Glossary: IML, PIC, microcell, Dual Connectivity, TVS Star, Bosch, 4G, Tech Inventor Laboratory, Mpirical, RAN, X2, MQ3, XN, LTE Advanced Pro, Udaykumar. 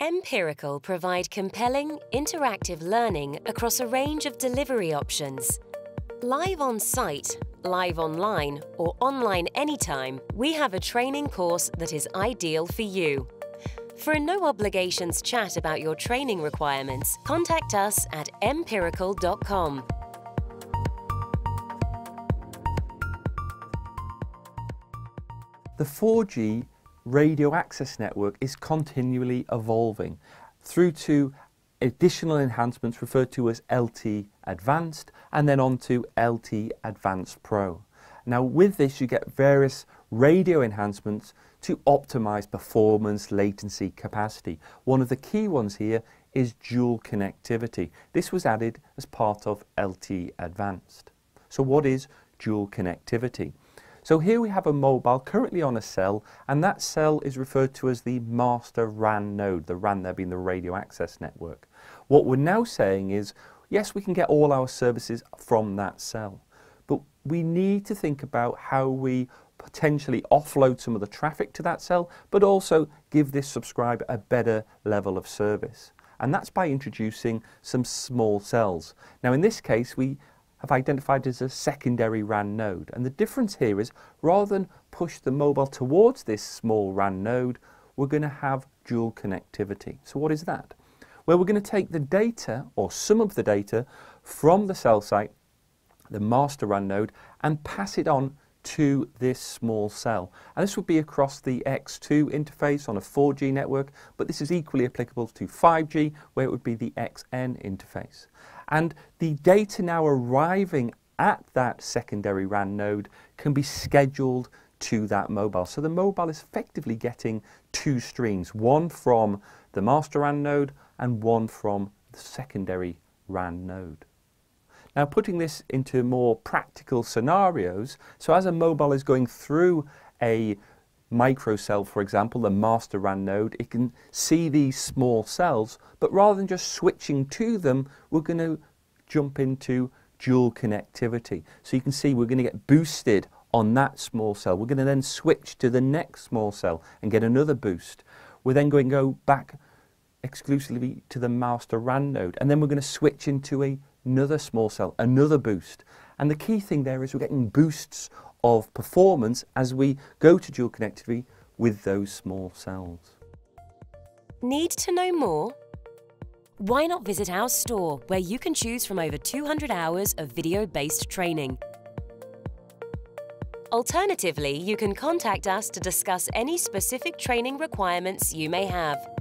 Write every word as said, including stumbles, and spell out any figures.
Mpirical provide compelling, interactive learning across a range of delivery options. Live on site, live online, or online anytime, we have a training course that is ideal for you. For a no-obligations chat about your training requirements, contact us at mpirical dot com. The four G radio access network is continually evolving through to additional enhancements referred to as L T E Advanced and then on to L T E Advanced Pro. Now with this you get various radio enhancements to optimize performance, latency, capacity. One of the key ones here is dual connectivity. This was added as part of L T E Advanced. So what is dual connectivity? So here we have a mobile currently on a cell, and that cell is referred to as the master R A N node, the R A N there being the radio access network. What we're now saying is, yes, we can get all our services from that cell, but we need to think about how we potentially offload some of the traffic to that cell, but also give this subscriber a better level of service. And that's by introducing some small cells. Now in this case, we have identified as a secondary R A N node. And the difference here is, rather than push the mobile towards this small R A N node, we're going to have dual connectivity. So what is that? Well, we're going to take the data, or some of the data, from the cell site, the master R A N node, and pass it on to this small cell. And this would be across the X two interface on a four G network, but this is equally applicable to five G, where it would be the X N interface. And the data now arriving at that secondary R A N node can be scheduled to that mobile. So the mobile is effectively getting two streams, one from the master R A N node and one from the secondary R A N node. Now putting this into more practical scenarios, so as a mobile is going through a microcell, for example, the master R A N node, it can see these small cells, but rather than just switching to them, we're going to jump into dual connectivity. So you can see we're going to get boosted on that small cell. We're going to then switch to the next small cell and get another boost. We're then going to go back exclusively to the master R A N node, and then we're going to switch into a, another small cell, another boost. And the key thing there is we're getting boosts of performance as we go to dual connectivity with those small cells. Need to know more? Why not visit our store, where you can choose from over two hundred hours of video-based training. Alternatively, you can contact us to discuss any specific training requirements you may have.